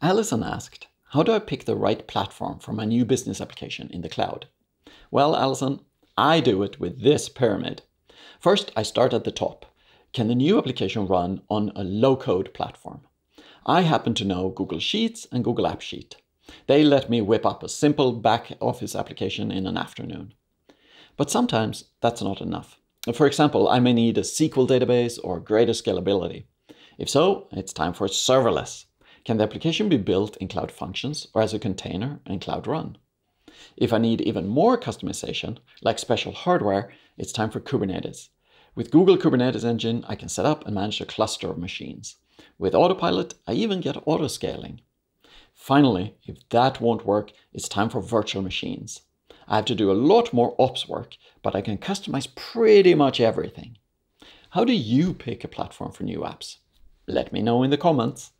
Alison asked, how do I pick the right platform for my new business application in the cloud? Well, Alison, I do it with this pyramid. First, I start at the top. Can the new application run on a low-code platform? I happen to know Google Sheets and Google AppSheet. They let me whip up a simple back office application in an afternoon. But sometimes that's not enough. For example, I may need a SQL database or greater scalability. If so, it's time for serverless. Can the application be built in Cloud Functions or as a container in Cloud Run? If I need even more customization, like special hardware, it's time for Kubernetes. With Google Kubernetes Engine, I can set up and manage a cluster of machines. With Autopilot, I even get auto-scaling. Finally, if that won't work, it's time for virtual machines. I have to do a lot more ops work, but I can customize pretty much everything. How do you pick a platform for new apps? Let me know in the comments.